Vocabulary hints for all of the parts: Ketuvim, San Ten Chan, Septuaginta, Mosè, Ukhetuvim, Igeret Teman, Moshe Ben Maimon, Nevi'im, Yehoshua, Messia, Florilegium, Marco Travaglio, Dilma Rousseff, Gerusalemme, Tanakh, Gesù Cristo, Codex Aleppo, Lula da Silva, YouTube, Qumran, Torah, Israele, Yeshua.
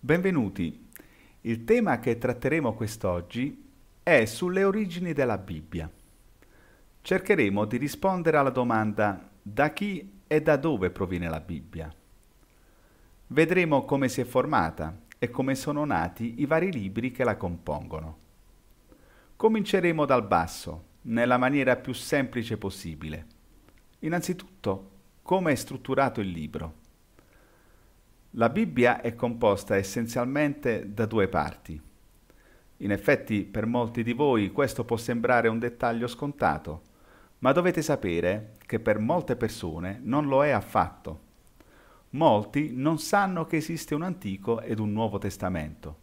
Benvenuti! Il tema che tratteremo quest'oggi è sulle origini della Bibbia. Cercheremo di rispondere alla domanda da chi e da dove proviene la Bibbia. Vedremo come si è formata e come sono nati i vari libri che la compongono. Cominceremo dal basso, nella maniera più semplice possibile. Innanzitutto, come è strutturato il libro? La Bibbia è composta essenzialmente da due parti. In effetti, per molti di voi questo può sembrare un dettaglio scontato, ma dovete sapere che per molte persone non lo è affatto. Molti non sanno che esiste un Antico ed un Nuovo Testamento.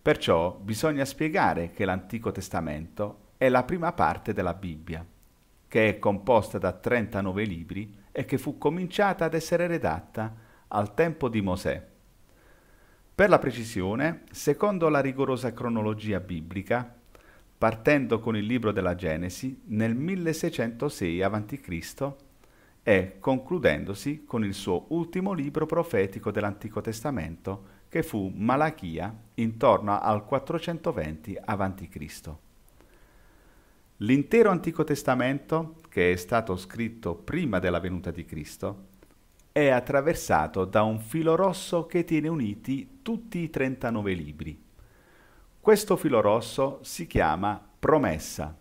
Perciò bisogna spiegare che l'Antico Testamento è la prima parte della Bibbia, che è composta da 39 libri e che fu cominciata ad essere redatta al tempo di Mosè. Per la precisione, secondo la rigorosa cronologia biblica, partendo con il libro della Genesi nel 1606 a.C. e concludendosi con il suo ultimo libro profetico dell'Antico Testamento, che fu Malachia, intorno al 420 a.C. L'intero Antico Testamento, che è stato scritto prima della venuta di Cristo, è attraversato da un filo rosso che tiene uniti tutti i 39 libri. Questo filo rosso si chiama promessa,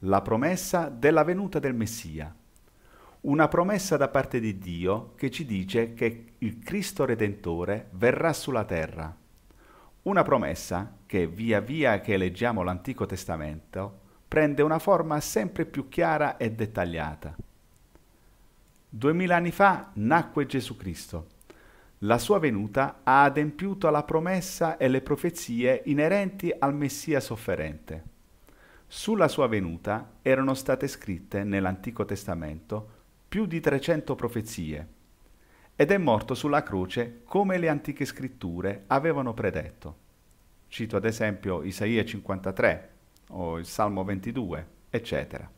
la promessa della venuta del Messia, una promessa da parte di Dio che ci dice che il Cristo Redentore verrà sulla terra, una promessa che via via che leggiamo l'Antico Testamento prende una forma sempre più chiara e dettagliata. 2000 anni fa nacque Gesù Cristo. La sua venuta ha adempiuto la promessa e le profezie inerenti al Messia sofferente. Sulla sua venuta erano state scritte nell'Antico Testamento più di 300 profezie ed è morto sulla croce come le antiche scritture avevano predetto. Cito ad esempio Isaia 53 o il Salmo 22, eccetera.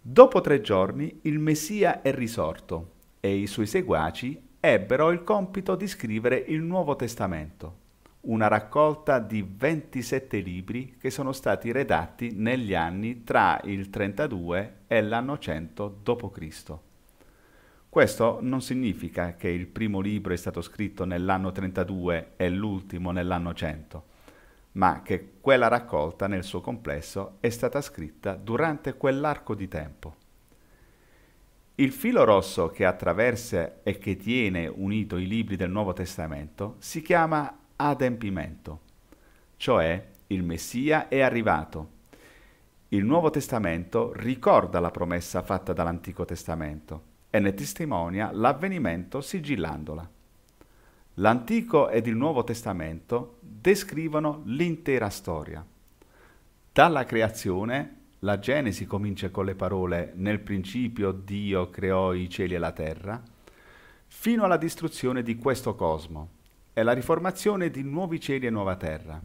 Dopo 3 giorni il Messia è risorto e i suoi seguaci ebbero il compito di scrivere il Nuovo Testamento, una raccolta di 27 libri che sono stati redatti negli anni tra il 32 e l'anno 100 d.C. Questo non significa che il primo libro è stato scritto nell'anno 32 e l'ultimo nell'anno 100, ma che quella raccolta nel suo complesso è stata scritta durante quell'arco di tempo. Il filo rosso che attraversa e che tiene unito i libri del Nuovo Testamento si chiama adempimento, cioè il Messia è arrivato. Il Nuovo Testamento ricorda la promessa fatta dall'Antico Testamento e ne testimonia l'avvenimento sigillandola. L'Antico ed il Nuovo Testamento descrivono l'intera storia. Dalla creazione, la Genesi comincia con le parole «Nel principio Dio creò i cieli e la terra», fino alla distruzione di questo cosmo e la riformazione di nuovi cieli e nuova terra.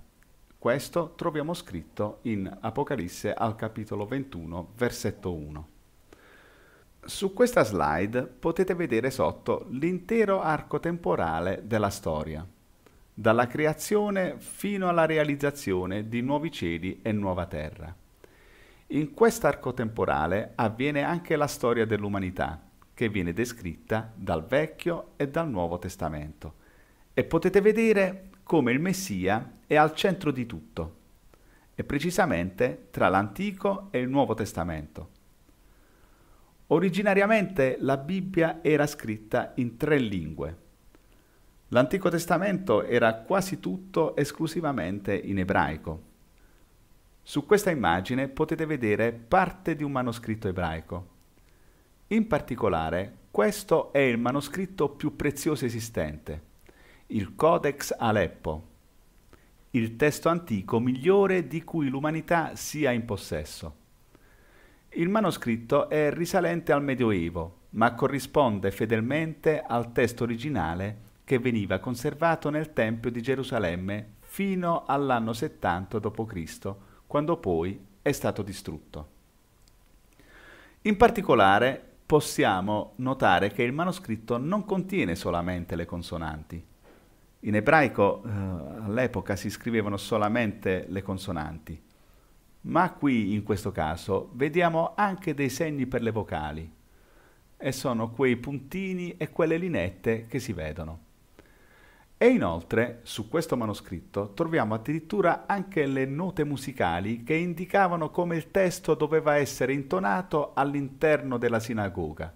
Questo troviamo scritto in Apocalisse al capitolo 21, versetto 1. Su questa slide potete vedere sotto l'intero arco temporale della storia, dalla creazione fino alla realizzazione di nuovi cieli e nuova terra. In quest'arco temporale avviene anche la storia dell'umanità, che viene descritta dal Vecchio e dal Nuovo Testamento, e potete vedere come il Messia è al centro di tutto, e precisamente tra l'Antico e il Nuovo Testamento. Originariamente la Bibbia era scritta in 3 lingue. L'Antico Testamento era quasi tutto esclusivamente in ebraico. Su questa immagine potete vedere parte di un manoscritto ebraico. In particolare, questo è il manoscritto più prezioso esistente, il Codex Aleppo, il testo antico migliore di cui l'umanità sia in possesso. Il manoscritto è risalente al Medioevo, ma corrisponde fedelmente al testo originale che veniva conservato nel Tempio di Gerusalemme fino all'anno 70 d.C., quando poi è stato distrutto. In particolare possiamo notare che il manoscritto non contiene solamente le consonanti. In ebraico all'epoca si scrivevano solamente le consonanti, ma qui in questo caso vediamo anche dei segni per le vocali, e sono quei puntini e quelle linette che si vedono. E inoltre su questo manoscritto troviamo addirittura anche le note musicali che indicavano come il testo doveva essere intonato all'interno della sinagoga.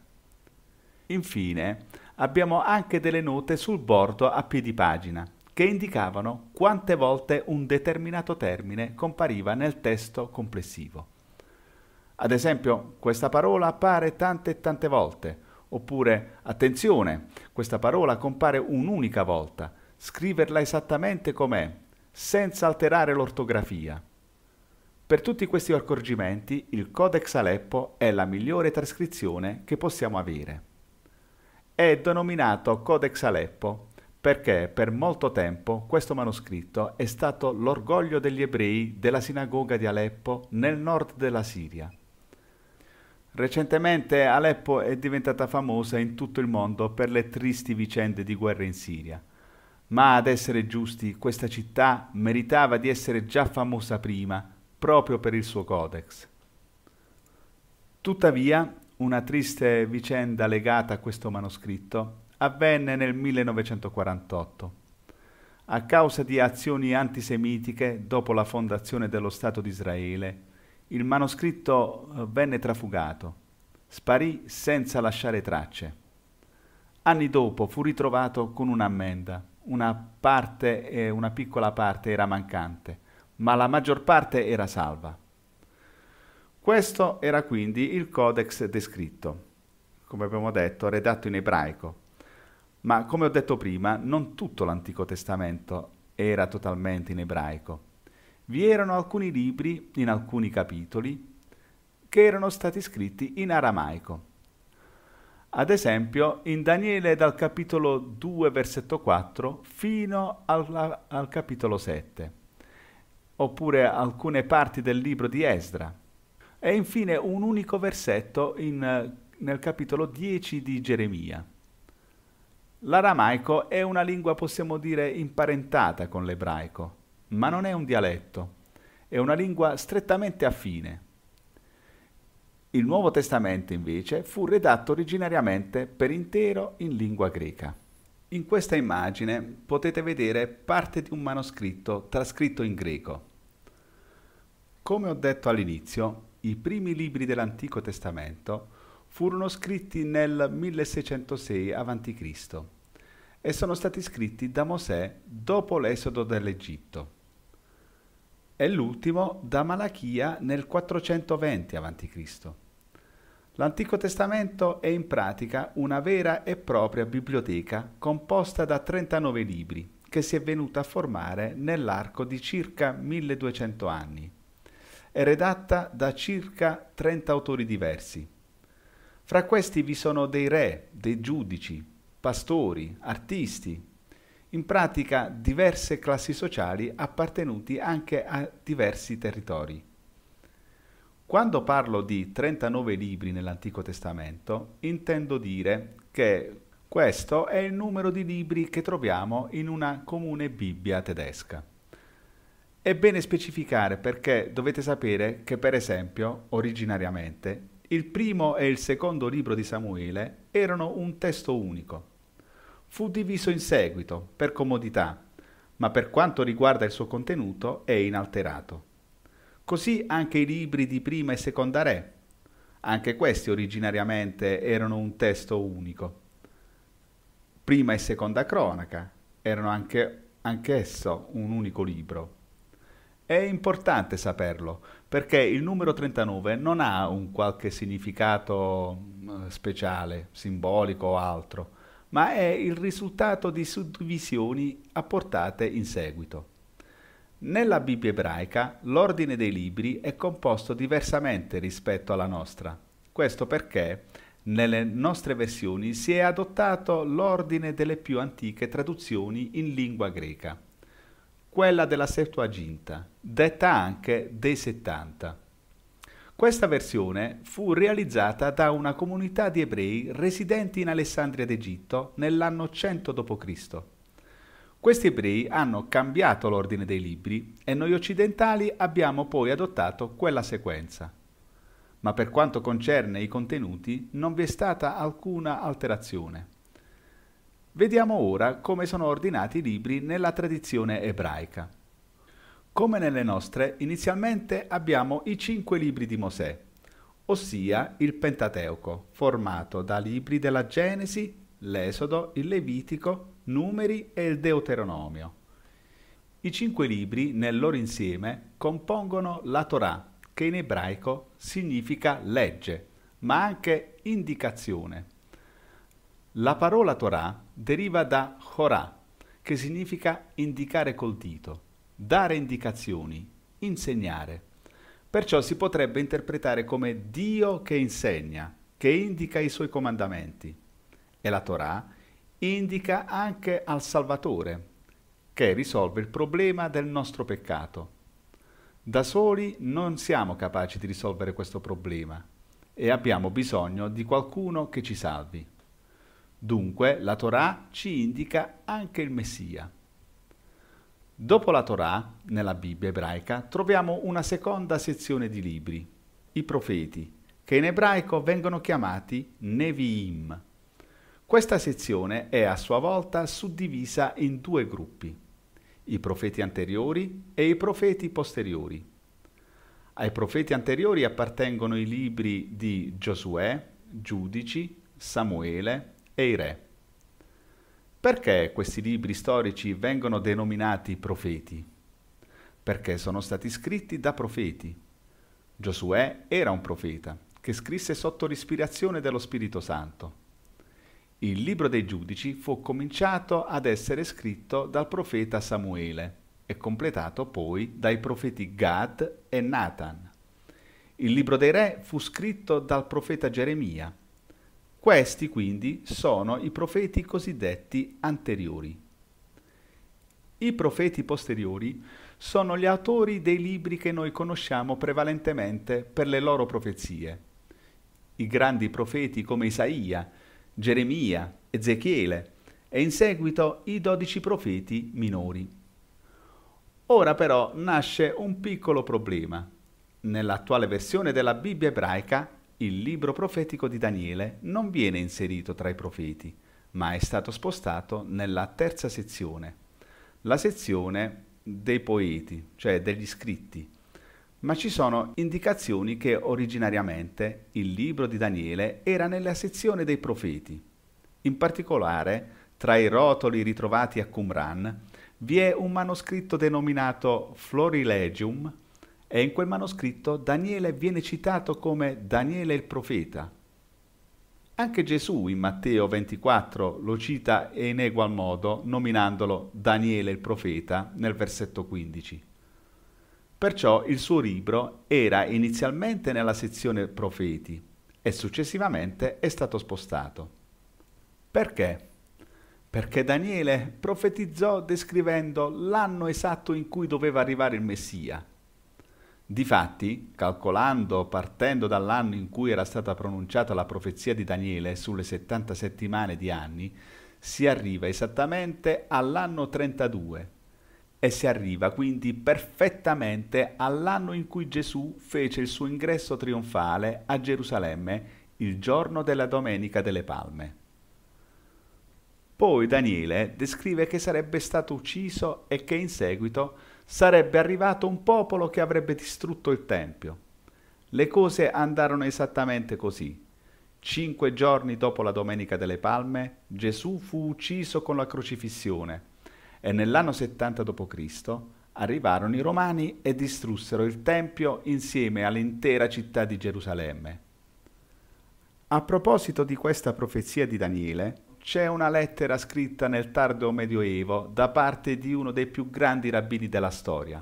Infine abbiamo anche delle note sul bordo a piedi pagina che indicavano quante volte un determinato termine compariva nel testo complessivo. Ad esempio, questa parola appare tante e tante volte, oppure, attenzione, questa parola compare un'unica volta, scriverla esattamente com'è, senza alterare l'ortografia. Per tutti questi accorgimenti, il Codex Aleppo è la migliore trascrizione che possiamo avere. È denominato Codex Aleppo perché per molto tempo questo manoscritto è stato l'orgoglio degli ebrei della sinagoga di Aleppo nel nord della Siria. Recentemente Aleppo è diventata famosa in tutto il mondo per le tristi vicende di guerra in Siria, ma ad essere giusti questa città meritava di essere già famosa prima, proprio per il suo codex. Tuttavia, una triste vicenda legata a questo manoscritto avvenne nel 1948. A causa di azioni antisemitiche dopo la fondazione dello Stato di Israele, il manoscritto venne trafugato, sparì senza lasciare tracce. Anni dopo fu ritrovato con un'ammenda, una piccola parte era mancante, ma la maggior parte era salva. Questo era quindi il codex descritto, come abbiamo detto, redatto in ebraico. Ma come ho detto prima, non tutto l'Antico Testamento era totalmente in ebraico. Vi erano alcuni libri, in alcuni capitoli, che erano stati scritti in aramaico. Ad esempio, in Daniele dal capitolo 2, versetto 4, fino al capitolo 7, oppure alcune parti del libro di Esdra, e infine un unico versetto nel capitolo 10 di Geremia. L'aramaico è una lingua, possiamo dire, imparentata con l'ebraico, ma non è un dialetto, è una lingua strettamente affine. Il Nuovo Testamento, invece, fu redatto originariamente per intero in lingua greca. In questa immagine potete vedere parte di un manoscritto trascritto in greco. Come ho detto all'inizio, i primi libri dell'Antico Testamento furono scritti nel 1606 a.C. e sono stati scritti da Mosè dopo l'esodo dall'Egitto e l'ultimo da Malachia nel 420 a.C. L'Antico Testamento è in pratica una vera e propria biblioteca composta da 39 libri che si è venuta a formare nell'arco di circa 1200 anni. È redatta da circa 30 autori diversi. Fra questi vi sono dei re, dei giudici, pastori, artisti, in pratica diverse classi sociali appartenuti anche a diversi territori. Quando parlo di 39 libri nell'Antico Testamento, intendo dire che questo è il numero di libri che troviamo in una comune Bibbia tedesca. È bene specificare perché dovete sapere che, per esempio, originariamente, il primo e il secondo libro di Samuele erano un testo unico. Fu diviso in seguito, per comodità, ma per quanto riguarda il suo contenuto è inalterato. Così anche i libri di prima e seconda re. Anche questi originariamente erano un testo unico. Prima e seconda cronaca erano anch'esso un unico libro. È importante saperlo, perché il numero 39 non ha un qualche significato speciale, simbolico o altro, ma è il risultato di suddivisioni apportate in seguito. Nella Bibbia ebraica l'ordine dei libri è composto diversamente rispetto alla nostra. Questo perché nelle nostre versioni si è adottato l'ordine delle più antiche traduzioni in lingua greca, quella della Septuaginta, detta anche dei 70. Questa versione fu realizzata da una comunità di ebrei residenti in Alessandria d'Egitto nell'anno 100 d.C. Questi ebrei hanno cambiato l'ordine dei libri e noi occidentali abbiamo poi adottato quella sequenza. Ma per quanto concerne i contenuti non vi è stata alcuna alterazione. Vediamo ora come sono ordinati i libri nella tradizione ebraica. Come nelle nostre, inizialmente abbiamo i 5 libri di Mosè, ossia il Pentateuco, formato da libri della Genesi, l'Esodo, il Levitico, Numeri e il Deuteronomio. I 5 libri nel loro insieme compongono la Torah, che in ebraico significa legge, ma anche indicazione. La parola Torah deriva da Chorah, che significa indicare col dito, dare indicazioni, insegnare. Perciò si potrebbe interpretare come Dio che insegna, che indica i suoi comandamenti. E la Torah indica anche al Salvatore, che risolve il problema del nostro peccato. Da soli non siamo capaci di risolvere questo problema e abbiamo bisogno di qualcuno che ci salvi. Dunque la Torah ci indica anche il Messia. Dopo la Torah, nella Bibbia ebraica, troviamo una seconda sezione di libri, i profeti, che in ebraico vengono chiamati Nevi'im. Questa sezione è a sua volta suddivisa in 2 gruppi, i profeti anteriori e i profeti posteriori. Ai profeti anteriori appartengono i libri di Giosuè, Giudici, Samuele e i Re. Perché questi libri storici vengono denominati profeti? Perché sono stati scritti da profeti. Giosuè era un profeta che scrisse sotto l'ispirazione dello Spirito Santo. Il libro dei Giudici fu cominciato ad essere scritto dal profeta Samuele e completato poi dai profeti Gad e Natan. Il libro dei Re fu scritto dal profeta Geremia. Questi quindi sono i profeti cosiddetti anteriori. I profeti posteriori sono gli autori dei libri che noi conosciamo prevalentemente per le loro profezie. I grandi profeti come Isaia, Geremia, Ezechiele e in seguito i 12 profeti minori. Ora però nasce un piccolo problema. Nell'attuale versione della Bibbia ebraica il libro profetico di Daniele non viene inserito tra i profeti, ma è stato spostato nella terza sezione, la sezione dei poeti, cioè degli scritti. Ma ci sono indicazioni che originariamente il libro di Daniele era nella sezione dei profeti. In particolare, tra i rotoli ritrovati a Qumran, vi è un manoscritto denominato Florilegium e in quel manoscritto Daniele viene citato come Daniele il profeta. Anche Gesù in Matteo 24 lo cita in egual modo nominandolo Daniele il profeta nel versetto 15. Perciò il suo libro era inizialmente nella sezione profeti e successivamente è stato spostato. Perché? Perché Daniele profetizzò descrivendo l'anno esatto in cui doveva arrivare il Messia. Difatti, calcolando partendo dall'anno in cui era stata pronunciata la profezia di Daniele sulle 70 settimane di anni, si arriva esattamente all'anno 32. E si arriva quindi perfettamente all'anno in cui Gesù fece il suo ingresso trionfale a Gerusalemme il giorno della Domenica delle Palme. Poi Daniele descrive che sarebbe stato ucciso e che in seguito sarebbe arrivato un popolo che avrebbe distrutto il Tempio. Le cose andarono esattamente così. 5 giorni dopo la Domenica delle Palme, Gesù fu ucciso con la crocifissione. E nell'anno 70 d.C. arrivarono i Romani e distrussero il Tempio insieme all'intera città di Gerusalemme. A proposito di questa profezia di Daniele, c'è una lettera scritta nel tardo Medioevo da parte di uno dei più grandi rabbini della storia,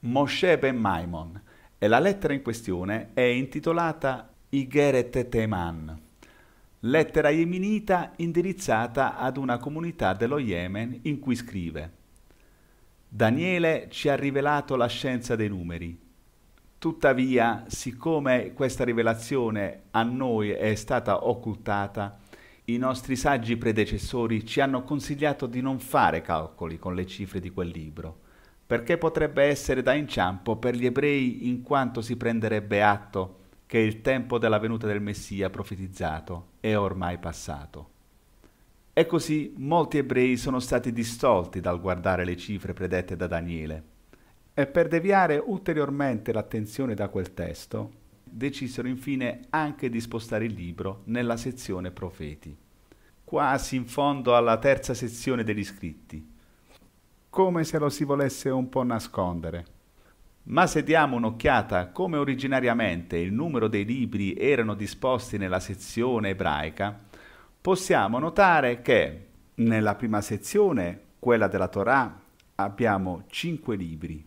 Moshe Ben Maimon, e la lettera in questione è intitolata Igeret Teman. Lettera yemenita indirizzata ad una comunità dello Yemen in cui scrive: Daniele ci ha rivelato la scienza dei numeri. Tuttavia, siccome questa rivelazione a noi è stata occultata, I nostri saggi predecessori ci hanno consigliato di non fare calcoli con le cifre di quel libro, perché potrebbe essere da inciampo per gli ebrei, in quanto si prenderebbe atto che il tempo della venuta del Messia profetizzato è ormai passato. E così molti ebrei sono stati distolti dal guardare le cifre predette da Daniele, e per deviare ulteriormente l'attenzione da quel testo, decisero infine anche di spostare il libro nella sezione profeti, quasi in fondo alla terza sezione degli scritti, come se lo si volesse un po' nascondere. Ma se diamo un'occhiata come originariamente il numero dei libri erano disposti nella sezione ebraica, possiamo notare che nella prima sezione, quella della Torah, abbiamo 5 libri.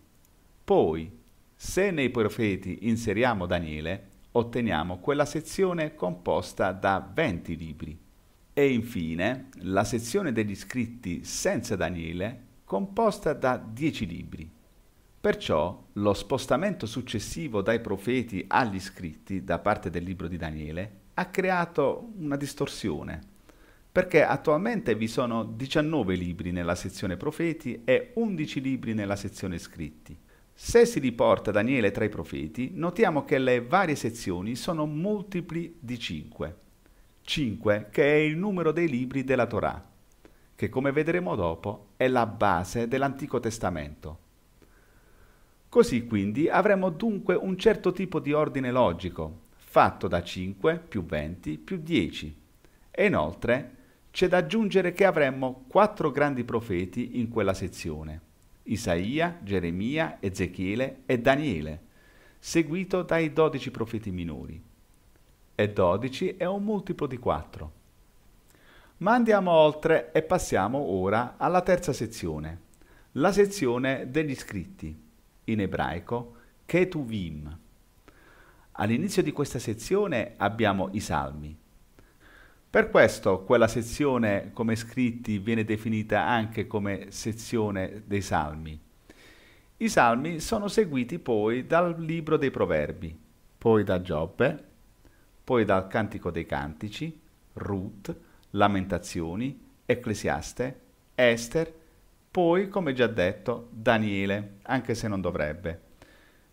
Poi, se nei profeti inseriamo Daniele, otteniamo quella sezione composta da 20 libri. E infine, la sezione degli scritti senza Daniele, composta da 10 libri. Perciò, lo spostamento successivo dai profeti agli scritti da parte del libro di Daniele ha creato una distorsione, perché attualmente vi sono 19 libri nella sezione profeti e 11 libri nella sezione scritti. Se si riporta Daniele tra i profeti, notiamo che le varie sezioni sono multipli di 5. 5 che è il numero dei libri della Torah, che come vedremo dopo è la base dell'Antico Testamento. Così quindi avremo dunque un certo tipo di ordine logico, fatto da 5 più 20 più 10. E inoltre c'è da aggiungere che avremmo 4 grandi profeti in quella sezione: Isaia, Geremia, Ezechiele e Daniele, seguito dai 12 profeti minori. E 12 è un multiplo di 4. Ma andiamo oltre e passiamo ora alla terza sezione, la sezione degli scritti, in ebraico Ketuvim. All'inizio di questa sezione abbiamo i Salmi. Per questo quella sezione come scritti viene definita anche come sezione dei Salmi. I Salmi sono seguiti poi dal libro dei Proverbi, poi da Giobbe, poi dal Cantico dei Cantici, Ruth, Lamentazioni, Ecclesiaste, Ester, poi, come già detto, Daniele, anche se non dovrebbe.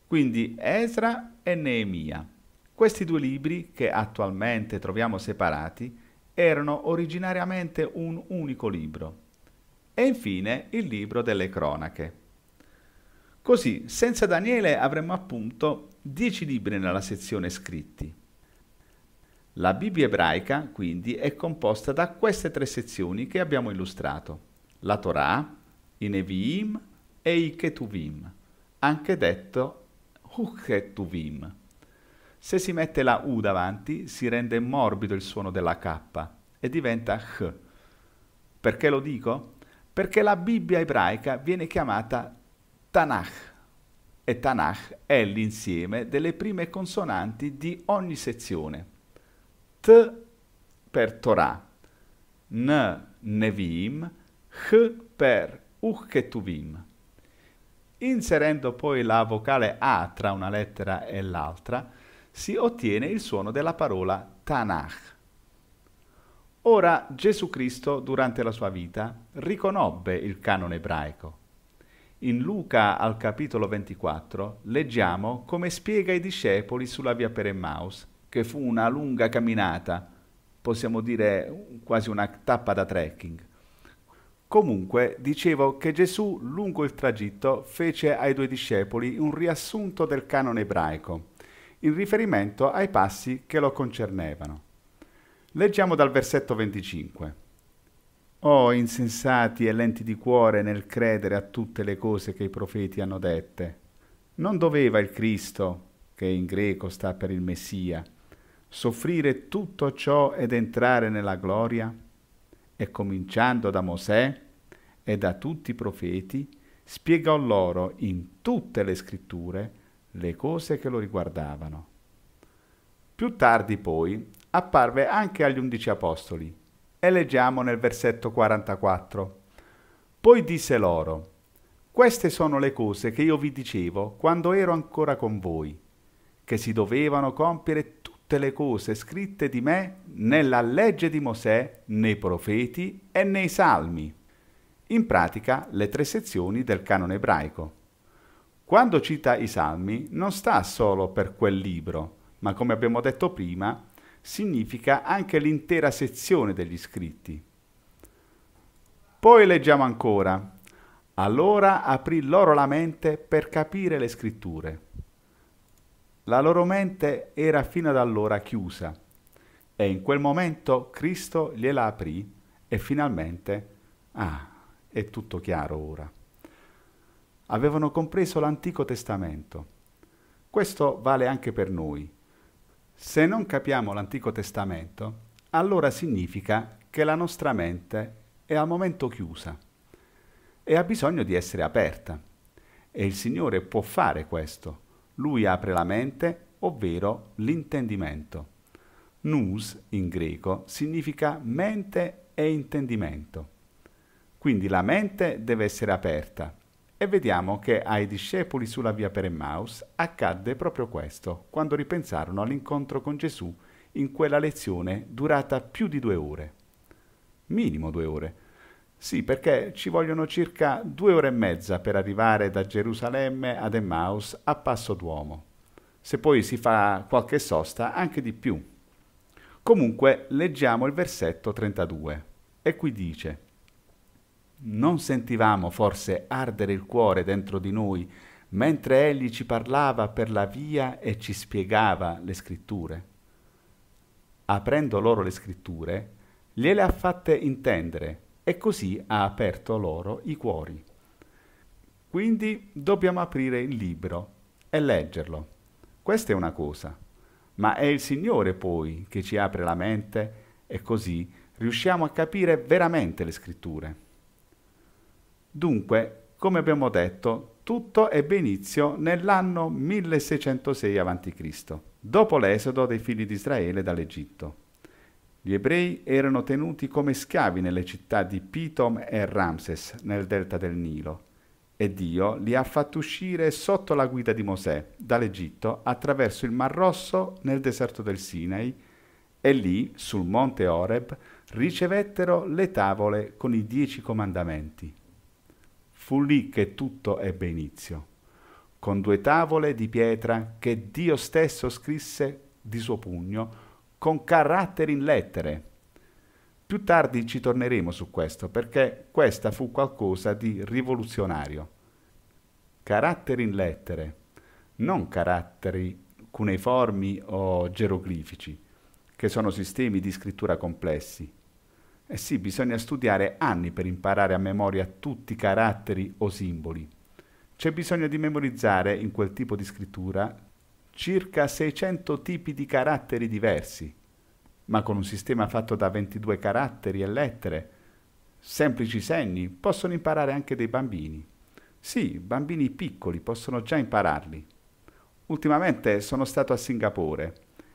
Quindi Esra e Neemia. Questi due libri, che attualmente troviamo separati, erano originariamente un unico libro. E infine il libro delle cronache. Così, senza Daniele avremmo appunto 10 libri nella sezione scritti. La Bibbia ebraica, quindi, è composta da queste 3 sezioni che abbiamo illustrato: la Torah, i Nevi'im e i Ketuvim, anche detto Ukhetuvim. Se si mette la U davanti, si rende morbido il suono della K e diventa H. Perché lo dico? Perché la Bibbia ebraica viene chiamata Tanakh, e Tanakh è l'insieme delle prime consonanti di ogni sezione. T per Torah, N Nevi'im, H per Ukhetuvim. Inserendo poi la vocale A tra una lettera e l'altra, si ottiene il suono della parola Tanakh. Ora, Gesù Cristo, durante la sua vita, riconobbe il canone ebraico. In Luca, al capitolo 24, leggiamo come spiega ai discepoli sulla via per Emmaus, che fu una lunga camminata, possiamo dire quasi una tappa da trekking. Comunque, dicevo che Gesù, lungo il tragitto, fece ai 2 discepoli un riassunto del canone ebraico, in riferimento ai passi che lo concernevano. Leggiamo dal versetto 25. «O insensati e lenti di cuore nel credere a tutte le cose che i profeti hanno dette, non doveva il Cristo, che in greco sta per il Messia, soffrire tutto ciò ed entrare nella gloria? E cominciando da Mosè e da tutti i profeti, spiegò loro in tutte le scritture le cose che lo riguardavano». Più tardi poi apparve anche agli 11 apostoli, e leggiamo nel versetto 44. «Poi disse loro: queste sono le cose che io vi dicevo quando ero ancora con voi, che si dovevano compiere tutte tutte le cose scritte di me nella legge di Mosè, nei profeti e nei salmi. In pratica le tre sezioni del canone ebraico. Quando cita i salmi non sta solo per quel libro, ma come abbiamo detto prima, significa anche l'intera sezione degli scritti. Poi leggiamo ancora. Allora aprì loro la mente per capire le scritture. La loro mente era fino ad allora chiusa e in quel momento Cristo gliela aprì e finalmente, è tutto chiaro ora. Avevano compreso l'Antico Testamento. Questo vale anche per noi. Se non capiamo l'Antico Testamento, allora significa che la nostra mente è al momento chiusa e ha bisogno di essere aperta. E il Signore può fare questo. Lui apre la mente, ovvero l'intendimento. Nous, in greco, significa mente e intendimento. Quindi la mente deve essere aperta. E vediamo che ai discepoli sulla via per Emmaus accadde proprio questo, quando ripensarono all'incontro con Gesù in quella lezione durata più di 2 ore. Minimo 2 ore. Sì, perché ci vogliono circa 2 ore e mezza per arrivare da Gerusalemme ad Emmaus a passo d'uomo. Se poi si fa qualche sosta, anche di più. Comunque, leggiamo il versetto 32. E qui dice: non sentivamo forse ardere il cuore dentro di noi, mentre egli ci parlava per la via e ci spiegava le scritture? Aprendo loro le scritture, gliele ha fatte intendere, e così ha aperto loro i cuori. Quindi dobbiamo aprire il libro e leggerlo. Questa è una cosa, ma è il Signore poi che ci apre la mente e così riusciamo a capire veramente le scritture. Dunque, come abbiamo detto, tutto ebbe inizio nell'anno 1606 a.C., dopo l'esodo dei figli di Israele dall'Egitto. Gli ebrei erano tenuti come schiavi nelle città di Pitom e Ramses, nel delta del Nilo, e Dio li ha fatti uscire sotto la guida di Mosè dall'Egitto attraverso il Mar Rosso nel deserto del Sinai, e lì, sul monte Oreb, ricevettero le tavole con i 10 comandamenti. Fu lì che tutto ebbe inizio, con 2 tavole di pietra che Dio stesso scrisse di suo pugno, con caratteri in lettere. Più tardi ci torneremo su questo, perché questa fu qualcosa di rivoluzionario. Caratteri in lettere, non caratteri cuneiformi o geroglifici, che sono sistemi di scrittura complessi. Eh sì, bisogna studiare anni per imparare a memoria tutti i caratteri o simboli. C'è bisogno di memorizzare in quel tipo di scrittura circa 600 tipi di caratteri diversi, ma con un sistema fatto da 22 caratteri e lettere, semplici segni, possono imparare anche dei bambini. Sì, bambini piccoli possono già impararli. Ultimamente sono stato a Singapore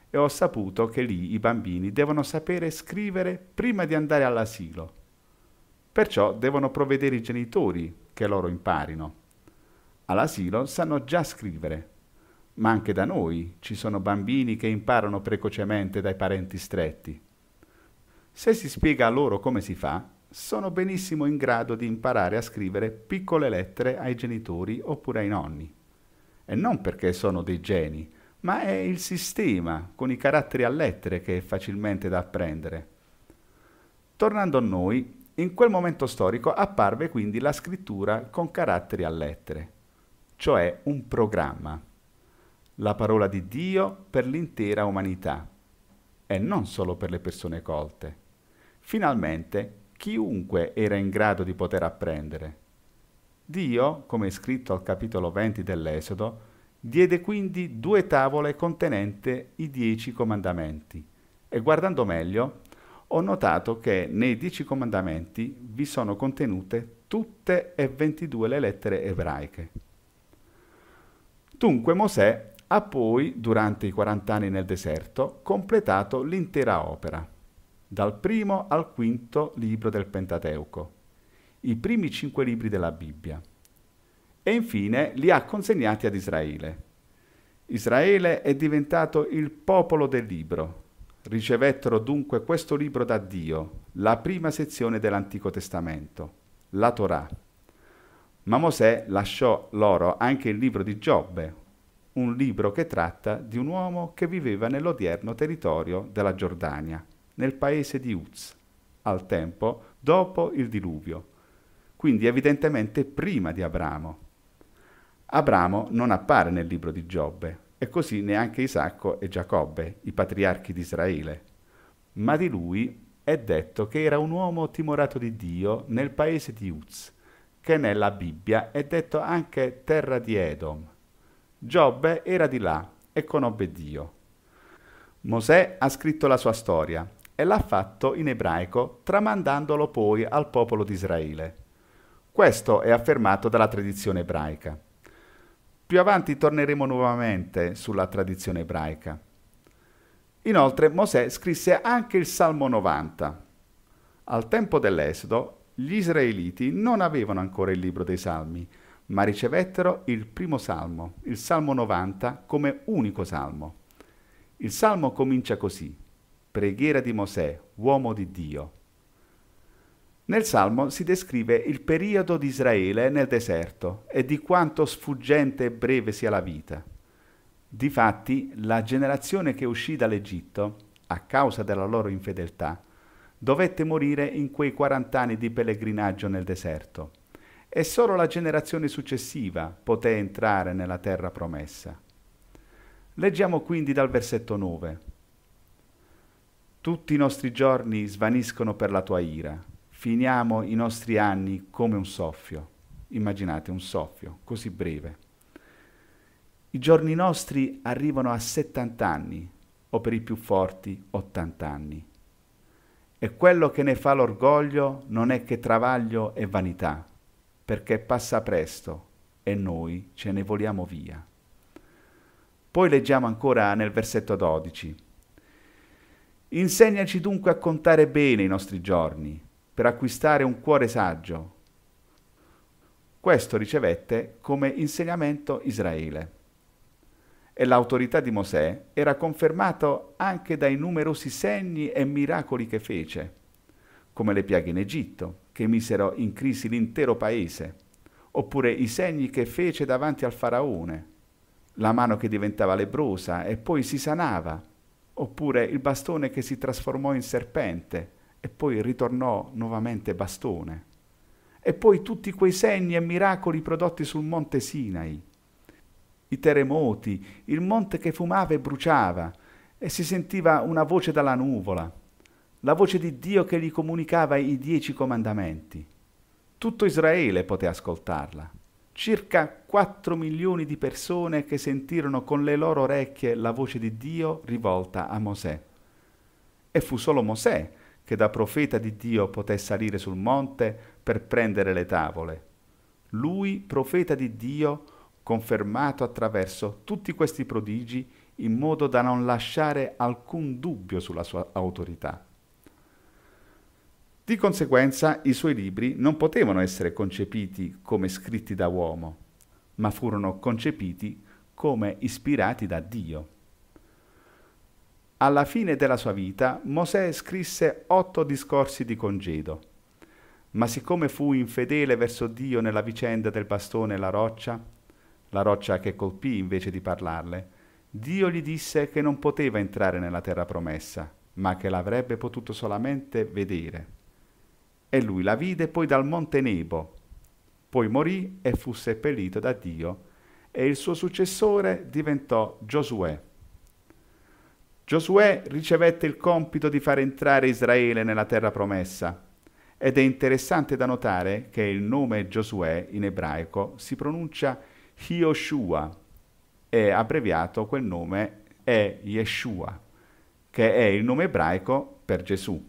e ho saputo che lì i bambini devono sapere scrivere prima di andare all'asilo. Perciò devono provvedere i genitori che loro imparino. All'asilo sanno già scrivere. Ma anche da noi ci sono bambini che imparano precocemente dai parenti stretti. Se si spiega loro come si fa, sono benissimo in grado di imparare a scrivere piccole lettere ai genitori oppure ai nonni. E non perché sono dei geni, ma è il sistema con i caratteri a lettere che è facilmente da apprendere. Tornando a noi, in quel momento storico apparve quindi la scrittura con caratteri a lettere, cioè un programma. La parola di Dio per l'intera umanità e non solo per le persone colte. Finalmente chiunque era in grado di poter apprendere. Dio, come è scritto al capitolo 20 dell'Esodo, diede quindi 2 tavole contenenti i 10 comandamenti e guardando meglio ho notato che nei 10 comandamenti vi sono contenute tutte e 22 le lettere ebraiche. Dunque Mosè ha poi, durante i 40 anni nel deserto, completato l'intera opera, dal primo al quinto libro del Pentateuco, i primi 5 libri della Bibbia, e infine li ha consegnati ad Israele. Israele è diventato il popolo del libro. Ricevettero dunque questo libro da Dio, la prima sezione dell'Antico Testamento, la Torah. Ma Mosè lasciò loro anche il libro di Giobbe, un libro che tratta di un uomo che viveva nell'odierno territorio della Giordania, nel paese di Uz, al tempo dopo il diluvio, quindi evidentemente prima di Abramo. Abramo non appare nel libro di Giobbe, e così neanche Isacco e Giacobbe, i patriarchi di Israele. Ma di lui è detto che era un uomo timorato di Dio nel paese di Uz, che nella Bibbia è detto anche terra di Edom. Giobbe era di là e conobbe Dio. Mosè ha scritto la sua storia e l'ha fatto in ebraico, tramandandolo poi al popolo di Israele. Questo è affermato dalla tradizione ebraica. Più avanti torneremo nuovamente sulla tradizione ebraica. Inoltre Mosè scrisse anche il Salmo 90. Al tempo dell'Esodo gli israeliti non avevano ancora il libro dei Salmi, ma ricevettero il primo Salmo, il Salmo 90, come unico Salmo. Il Salmo comincia così: preghiera di Mosè, uomo di Dio. Nel Salmo si descrive il periodo di Israele nel deserto e di quanto sfuggente e breve sia la vita. Difatti, la generazione che uscì dall'Egitto, a causa della loro infedeltà, dovette morire in quei 40 anni di pellegrinaggio nel deserto, e solo la generazione successiva poté entrare nella terra promessa. Leggiamo quindi dal versetto 9. «Tutti i nostri giorni svaniscono per la tua ira». Finiamo i nostri anni come un soffio. Immaginate un soffio così breve. I giorni nostri arrivano a 70 anni, o per i più forti 80 anni. E quello che ne fa l'orgoglio non è che travaglio e vanità, perché passa presto e noi ce ne voliamo via. Poi leggiamo ancora nel versetto 12. Insegnaci dunque a contare bene i nostri giorni, per acquistare un cuore saggio. Questo ricevette come insegnamento Israele. E l'autorità di Mosè era confermato anche dai numerosi segni e miracoli che fece, come le piaghe in Egitto, che misero in crisi l'intero paese, oppure i segni che fece davanti al faraone, la mano che diventava lebbrosa e poi si sanava, oppure il bastone che si trasformò in serpente, e poi ritornò nuovamente bastone, e poi tutti quei segni e miracoli prodotti sul monte Sinai, i terremoti, il monte che fumava e bruciava, e si sentiva una voce dalla nuvola, la voce di Dio che gli comunicava i 10 comandamenti. Tutto Israele poté ascoltarla, circa 4 milioni di persone che sentirono con le loro orecchie la voce di Dio rivolta a Mosè. E fu solo Mosè che da profeta di Dio poté salire sul monte per prendere le tavole. Lui, profeta di Dio, confermato attraverso tutti questi prodigi in modo da non lasciare alcun dubbio sulla sua autorità. Di conseguenza i suoi libri non potevano essere concepiti come scritti da uomo, ma furono concepiti come ispirati da Dio. Alla fine della sua vita, Mosè scrisse 8 discorsi di congedo. Ma siccome fu infedele verso Dio nella vicenda del bastone e la roccia che colpì invece di parlarle, Dio gli disse che non poteva entrare nella terra promessa, ma che l'avrebbe potuto solamente vedere. E lui la vide poi dal monte Nebo, poi morì e fu seppellito da Dio, e il suo successore diventò Giosuè. Giosuè ricevette il compito di far entrare Israele nella terra promessa, ed è interessante da notare che il nome Giosuè in ebraico si pronuncia Yehoshua, e abbreviato quel nome è Yeshua, che è il nome ebraico per Gesù.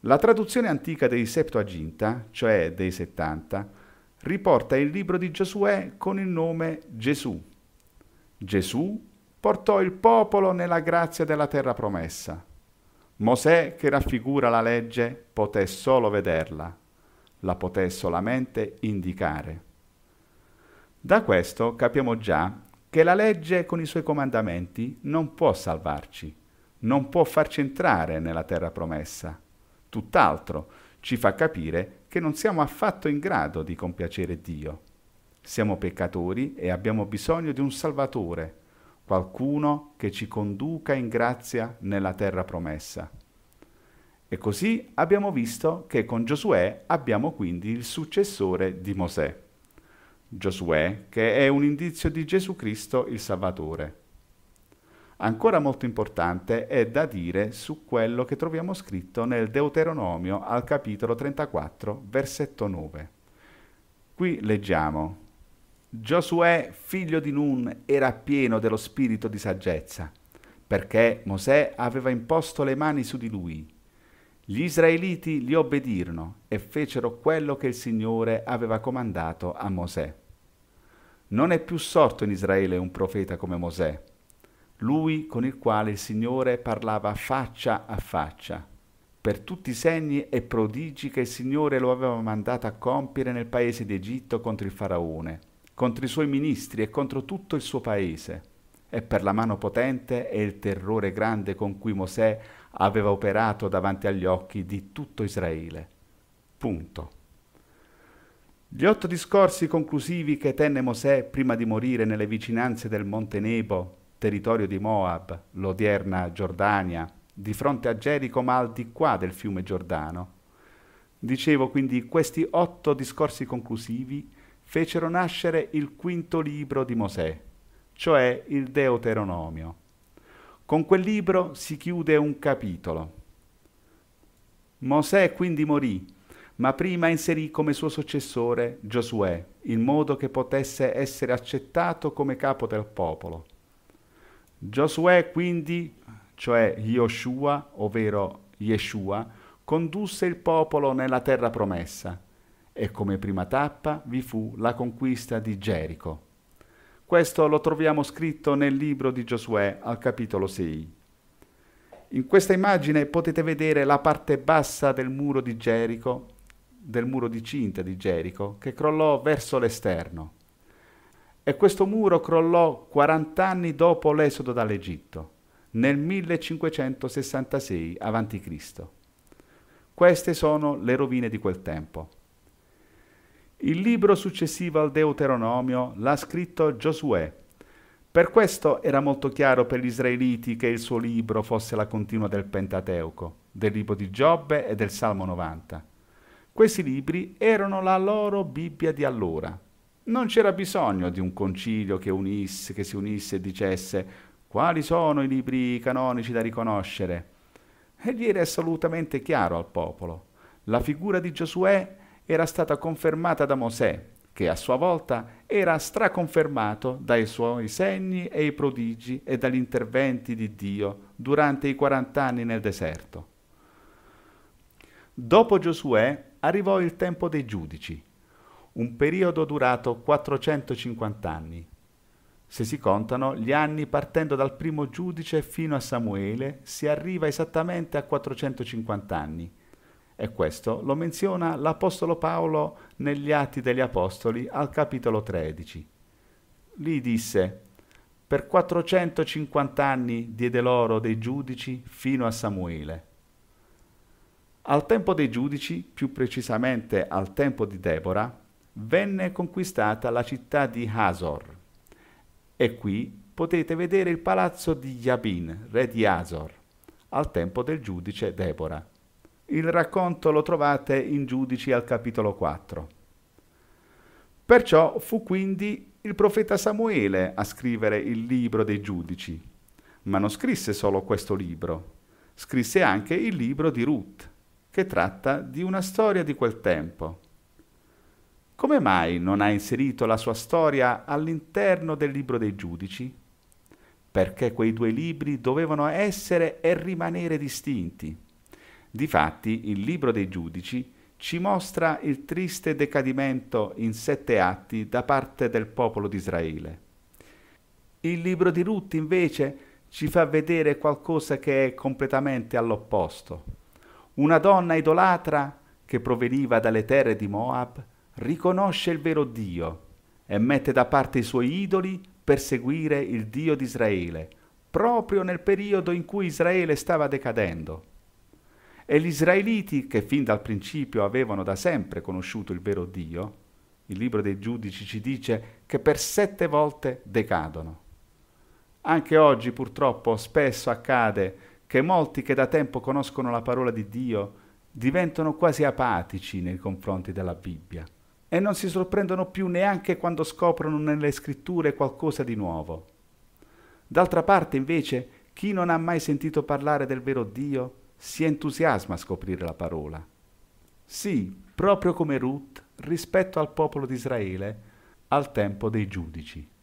La traduzione antica dei Septuaginta, cioè dei 70, riporta il libro di Giosuè con il nome Gesù. Gesù portò il popolo nella grazia della terra promessa. Mosè, che raffigura la legge, poté solo vederla, la poté solamente indicare. Da questo capiamo già che la legge con i suoi comandamenti non può salvarci, non può farci entrare nella terra promessa. Tutt'altro, ci fa capire che non siamo affatto in grado di compiacere Dio. Siamo peccatori e abbiamo bisogno di un Salvatore, qualcuno che ci conduca in grazia nella terra promessa. E così abbiamo visto che con Giosuè abbiamo quindi il successore di Mosè. Giosuè, che è un indizio di Gesù Cristo il Salvatore. Ancora molto importante è da dire su quello che troviamo scritto nel Deuteronomio al capitolo 34, versetto 9. Qui leggiamo: Giosuè, figlio di Nun, era pieno dello spirito di saggezza, perché Mosè aveva imposto le mani su di lui. Gli israeliti gli obbedirono e fecero quello che il Signore aveva comandato a Mosè. Non è più sorto in Israele un profeta come Mosè, lui con il quale il Signore parlava faccia a faccia, per tutti i segni e prodigi che il Signore lo aveva mandato a compiere nel paese d'Egitto contro il Faraone, contro i suoi ministri e contro tutto il suo paese, e per la mano potente e il terrore grande con cui Mosè aveva operato davanti agli occhi di tutto Israele. Punto. Gli 8 discorsi conclusivi che tenne Mosè prima di morire nelle vicinanze del Monte Nebo, territorio di Moab, l'odierna Giordania, di fronte a Gerico ma al di qua del fiume Giordano. Dicevo quindi, questi 8 discorsi conclusivi fecero nascere il quinto libro di Mosè, cioè il Deuteronomio. Con quel libro si chiude un capitolo. Mosè quindi morì, ma prima inserì come suo successore Giosuè, in modo che potesse essere accettato come capo del popolo. Giosuè quindi, cioè Yehoshua, ovvero Yeshua, condusse il popolo nella terra promessa e come prima tappa vi fu la conquista di Gerico. Questo lo troviamo scritto nel libro di Giosuè, al capitolo 6. In questa immagine potete vedere la parte bassa del muro di Gerico, del muro di cinta di Gerico, che crollò verso l'esterno. E questo muro crollò 40 anni dopo l'esodo dall'Egitto, nel 1566 a.C. Queste sono le rovine di quel tempo. Il libro successivo al Deuteronomio l'ha scritto Giosuè. Per questo era molto chiaro per gli israeliti che il suo libro fosse la continua del Pentateuco, del libro di Giobbe e del Salmo 90. Questi libri erano la loro Bibbia di allora. Non c'era bisogno di un concilio che si unisse e dicesse quali sono i libri canonici da riconoscere. Egli era assolutamente chiaro al popolo. La figura di Giosuè era stata confermata da Mosè, che a sua volta era straconfermato dai suoi segni e i prodigi e dagli interventi di Dio durante i 40 anni nel deserto. Dopo Giosuè arrivò il tempo dei giudici, un periodo durato 450 anni, se si contano gli anni partendo dal primo giudice fino a Samuele, si arriva esattamente a 450 anni. E questo lo menziona l'Apostolo Paolo negli Atti degli Apostoli al capitolo 13. Lì disse: «Per 450 anni diede loro dei giudici fino a Samuele». Al tempo dei giudici, più precisamente al tempo di Debora, venne conquistata la città di Hazor. E qui potete vedere il palazzo di Jabin, re di Hazor, al tempo del giudice Debora. Il racconto lo trovate in Giudici al capitolo 4. Perciò fu quindi il profeta Samuele a scrivere il libro dei Giudici, ma non scrisse solo questo libro, scrisse anche il libro di Ruth, che tratta di una storia di quel tempo. Come mai non ha inserito la sua storia all'interno del libro dei Giudici? Perché quei due libri dovevano essere e rimanere distinti. Difatti, il libro dei giudici ci mostra il triste decadimento in 7 atti da parte del popolo di Israele. Il libro di Ruth, invece, ci fa vedere qualcosa che è completamente all'opposto. Una donna idolatra, che proveniva dalle terre di Moab, riconosce il vero Dio e mette da parte i suoi idoli perseguire il Dio di Israele, proprio nel periodo in cui Israele stava decadendo. E gli israeliti, che fin dal principio avevano da sempre conosciuto il vero Dio, il libro dei Giudici ci dice che per 7 volte decadono. Anche oggi purtroppo spesso accade che molti che da tempo conoscono la parola di Dio diventano quasi apatici nei confronti della Bibbia e non si sorprendono più neanche quando scoprono nelle scritture qualcosa di nuovo. D'altra parte invece chi non ha mai sentito parlare del vero Dio si entusiasma a scoprire la parola. Sì, proprio come Ruth rispetto al popolo di Israele al tempo dei giudici.